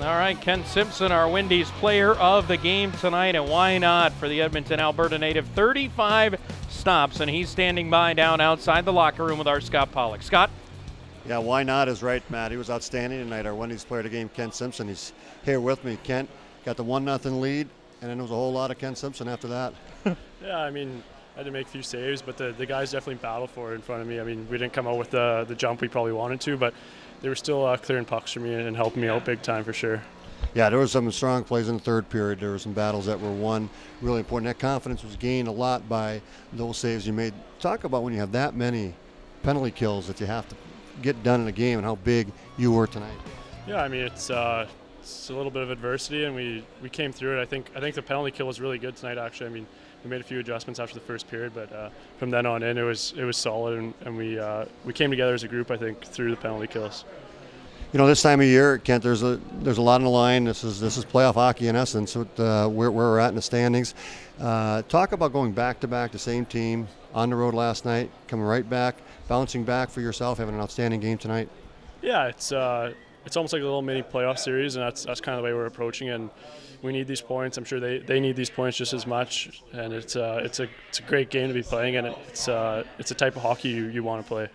All right, Kent Simpson, our Wendy's player of the game tonight, and why not for the Edmonton, Alberta native. 35 stops, and he's standing by down outside the locker room with our Scott Pollock. Scott? Yeah, why not is right, Matt. He was outstanding tonight, our Wendy's player of the game, Kent Simpson. He's here with me. Kent got the 1-0 lead, and then there was a whole lot of Kent Simpson after that. Yeah, I mean, I had to make a few saves, but the guys definitely battled for it in front of me. I mean, we didn't come out with the jump we probably wanted to, but they were still clearing pucks for me and helping me out big time for sure. Yeah, there were some strong plays in the third period. There were some battles that were won, really important. That confidence was gained a lot by those saves you made. Talk about when you have that many penalty kills that you have to get done in a game and how big you were tonight. Yeah, I mean, it's a little bit of adversity, and we came through it. I think the penalty kill was really good tonight, actually. I mean, we made a few adjustments after the first period, but from then on in, it was solid, and we came together as a group, I think, through the penalty kills. You know, this time of year, Kent, there's a lot on the line. This is playoff hockey in essence, with where we're at in the standings. Talk about going back-to-back, the same team, on the road last night, coming right back, bouncing back for yourself, having an outstanding game tonight. Yeah, it's almost like a little mini playoff series, and that's kind of the way we're approaching it. And we need these points. I'm sure they need these points just as much. And it's a great game to be playing, and it's a type of hockey you want to play.